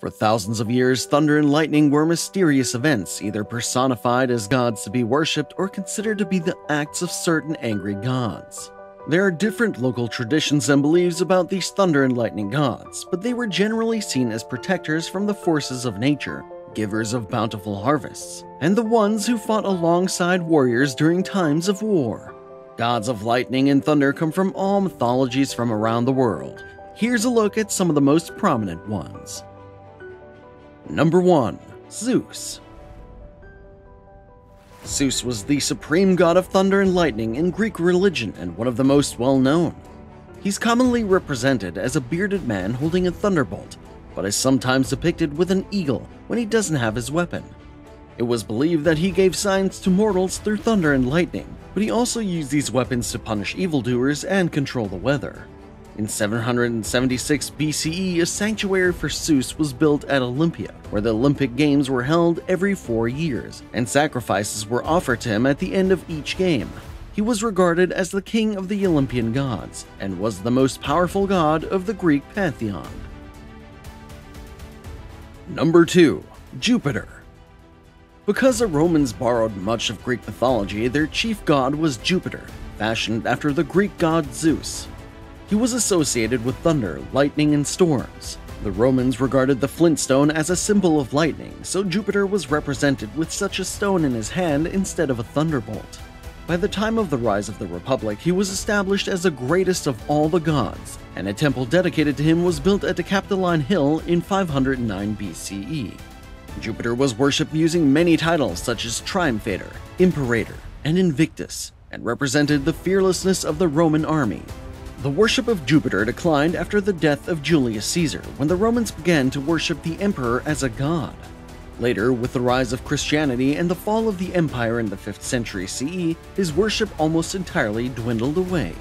For thousands of years, thunder and lightning were mysterious events, either personified as gods to be worshipped or considered to be the acts of certain angry gods. There are different local traditions and beliefs about these thunder and lightning gods, but they were generally seen as protectors from the forces of nature, givers of bountiful harvests, and the ones who fought alongside warriors during times of war. Gods of lightning and thunder come from all mythologies from around the world. Here's a look at some of the most prominent ones. Number 1. Zeus. Zeus was the supreme god of thunder and lightning in Greek religion and one of the most well-known. He's commonly represented as a bearded man holding a thunderbolt, but is sometimes depicted with an eagle when he doesn't have his weapon. It was believed that he gave signs to mortals through thunder and lightning, but he also used these weapons to punish evildoers and control the weather. In 776 BCE, a sanctuary for Zeus was built at Olympia, where the Olympic Games were held every 4 years, and sacrifices were offered to him at the end of each game. He was regarded as the king of the Olympian gods, and was the most powerful god of the Greek pantheon. Number 2. Jupiter. Because the Romans borrowed much of Greek mythology, their chief god was Jupiter, fashioned after the Greek god Zeus. He was associated with thunder, lightning, and storms. The Romans regarded the flintstone as a symbol of lightning, so Jupiter was represented with such a stone in his hand instead of a thunderbolt. By the time of the rise of the Republic, he was established as the greatest of all the gods, and a temple dedicated to him was built at the Capitoline Hill in 509 BCE. Jupiter was worshipped using many titles such as Triumphator, Imperator, and Invictus, and represented the fearlessness of the Roman army. The worship of Jupiter declined after the death of Julius Caesar, when the Romans began to worship the emperor as a god. Later, with the rise of Christianity and the fall of the empire in the 5th century CE, his worship almost entirely dwindled away.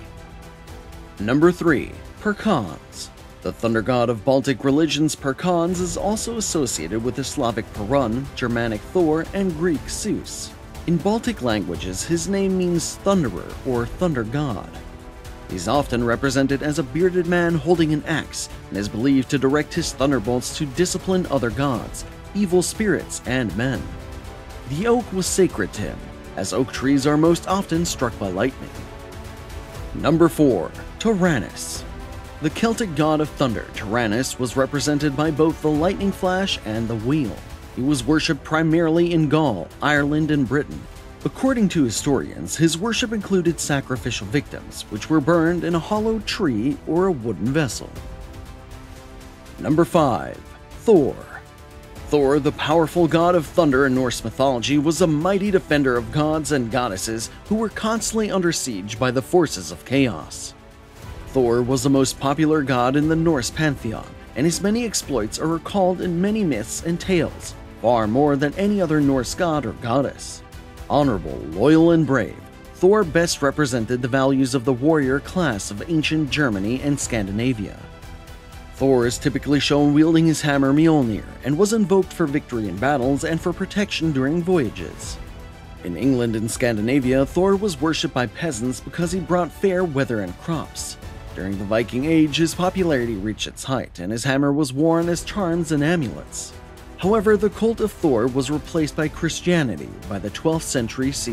Number 3. Perkons. The thunder god of Baltic religions, Perkons, is also associated with the Slavic Perun, Germanic Thor, and Greek Zeus. In Baltic languages, his name means thunderer or thunder god. He's often represented as a bearded man holding an axe, and is believed to direct his thunderbolts to discipline other gods, evil spirits, and men. The oak was sacred to him, as oak trees are most often struck by lightning. Number 4. Taranis. The Celtic god of thunder, Taranis, was represented by both the lightning flash and the wheel. He was worshipped primarily in Gaul, Ireland, and Britain. According to historians, his worship included sacrificial victims, which were burned in a hollow tree or a wooden vessel. Number 5. Thor. Thor, the powerful god of thunder in Norse mythology, was a mighty defender of gods and goddesses who were constantly under siege by the forces of chaos. Thor was the most popular god in the Norse pantheon, and his many exploits are recalled in many myths and tales, far more than any other Norse god or goddess. Honorable, loyal, and brave, Thor best represented the values of the warrior class of ancient Germany and Scandinavia. Thor is typically shown wielding his hammer Mjolnir, and was invoked for victory in battles and for protection during voyages. In England and Scandinavia, Thor was worshipped by peasants because he brought fair weather and crops. During the Viking Age, his popularity reached its height, and his hammer was worn as charms and amulets. However, the cult of Thor was replaced by Christianity by the 12th century CE.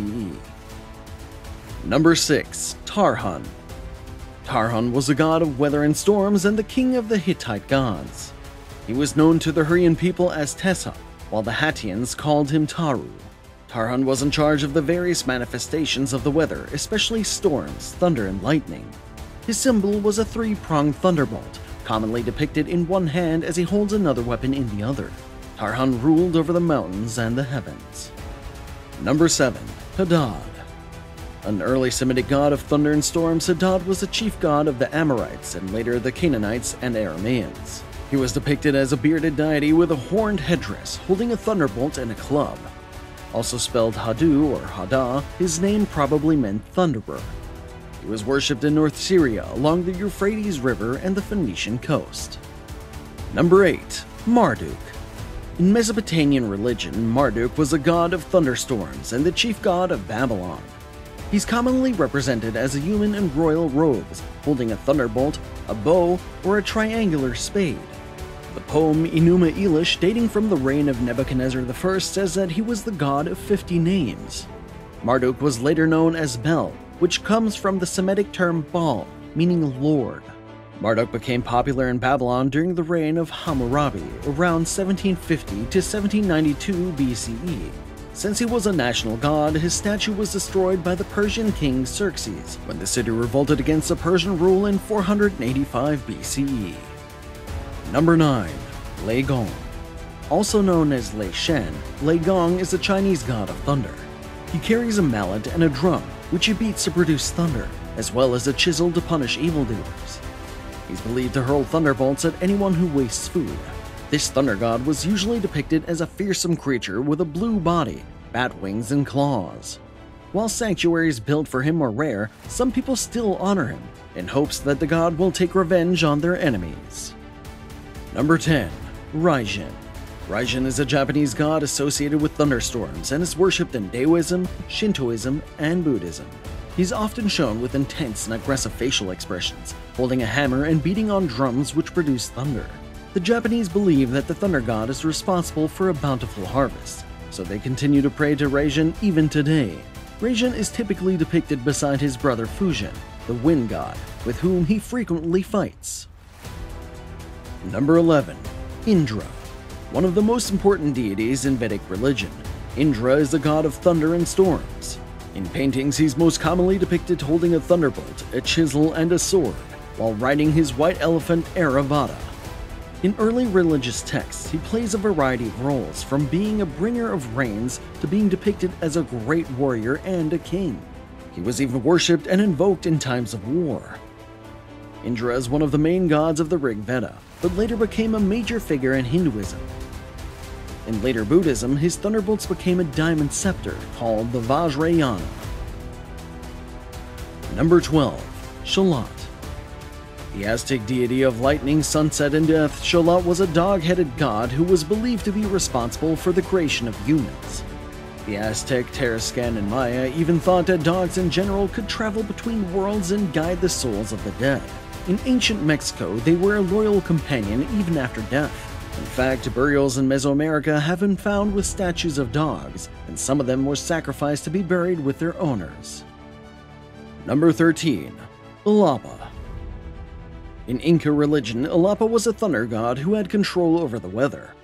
Number 6. Tarhun. Tarhun was a god of weather and storms and the king of the Hittite gods. He was known to the Hurrian people as Teshup, while the Hattians called him Taru. Tarhun was in charge of the various manifestations of the weather, especially storms, thunder, and lightning. His symbol was a three-pronged thunderbolt, commonly depicted in one hand as he holds another weapon in the other. Tarhun ruled over the mountains and the heavens. Number 7. Hadad. An early Semitic god of thunder and storms, Hadad was the chief god of the Amorites and later the Canaanites and Arameans. He was depicted as a bearded deity with a horned headdress, holding a thunderbolt and a club. Also spelled Hadu or Hadah, his name probably meant thunderer. He was worshipped in North Syria along the Euphrates River and the Phoenician coast. Number 8. Marduk. In Mesopotamian religion, Marduk was a god of thunderstorms and the chief god of Babylon. He's commonly represented as a human in royal robes, holding a thunderbolt, a bow, or a triangular spade. The poem Enuma Elish, dating from the reign of Nebuchadnezzar I, says that he was the god of 50 names. Marduk was later known as Bel, which comes from the Semitic term Baal, meaning Lord. Marduk became popular in Babylon during the reign of Hammurabi, around 1750 to 1792 BCE. Since he was a national god, his statue was destroyed by the Persian king Xerxes when the city revolted against the Persian rule in 485 BCE. Number 9. Leigong. Also known as Leishen, Leigong is the Chinese god of thunder. He carries a mallet and a drum, which he beats to produce thunder, as well as a chisel to punish evildoers. He's believed to hurl thunderbolts at anyone who wastes food. This thunder god was usually depicted as a fearsome creature with a blue body, bat wings, and claws. While sanctuaries built for him are rare, some people still honor him, in hopes that the god will take revenge on their enemies. Number 10. Raijin. Raijin is a Japanese god associated with thunderstorms and is worshipped in Taoism, Shintoism, and Buddhism. He's often shown with intense and aggressive facial expressions, holding a hammer and beating on drums which produce thunder. The Japanese believe that the thunder god is responsible for a bountiful harvest, so they continue to pray to Raijin even today. Raijin is typically depicted beside his brother Fujin, the wind god, with whom he frequently fights. Number 11. Indra. One of the most important deities in Vedic religion, Indra is the god of thunder and storms. In paintings, he's most commonly depicted holding a thunderbolt, a chisel, and a sword, while riding his white elephant Airavata. In early religious texts, he plays a variety of roles, from being a bringer of rains to being depicted as a great warrior and a king. He was even worshipped and invoked in times of war. Indra is one of the main gods of the Rig Veda, but later became a major figure in Hinduism. In later Buddhism, his thunderbolts became a diamond scepter called the Vajrayana. Number 12. Xolotl. The Aztec deity of lightning, sunset, and death, Xolotl was a dog-headed god who was believed to be responsible for the creation of humans. The Aztec, Tarascan, and Maya even thought that dogs in general could travel between worlds and guide the souls of the dead. In ancient Mexico, they were a loyal companion even after death. In fact, burials in Mesoamerica have been found with statues of dogs, and some of them were sacrificed to be buried with their owners. Number 13. Illapa. In Inca religion, Illapa was a thunder god who had control over the weather.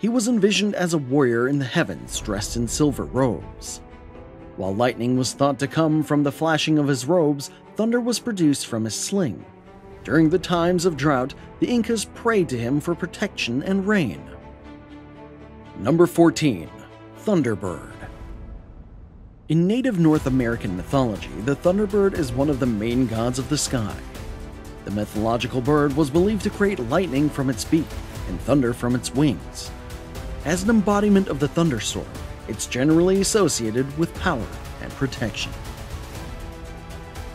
He was envisioned as a warrior in the heavens, dressed in silver robes. While lightning was thought to come from the flashing of his robes, thunder was produced from his sling. During the times of drought, the Incas prayed to him for protection and rain. Number 14. Thunderbird. In native North American mythology, the Thunderbird is one of the main gods of the sky. The mythological bird was believed to create lightning from its beak and thunder from its wings. As an embodiment of the thunderstorm, it's generally associated with power and protection.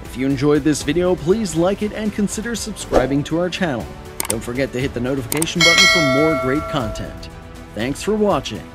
If you enjoyed this video, please like it and consider subscribing to our channel. Don't forget to hit the notification button for more great content. Thanks for watching.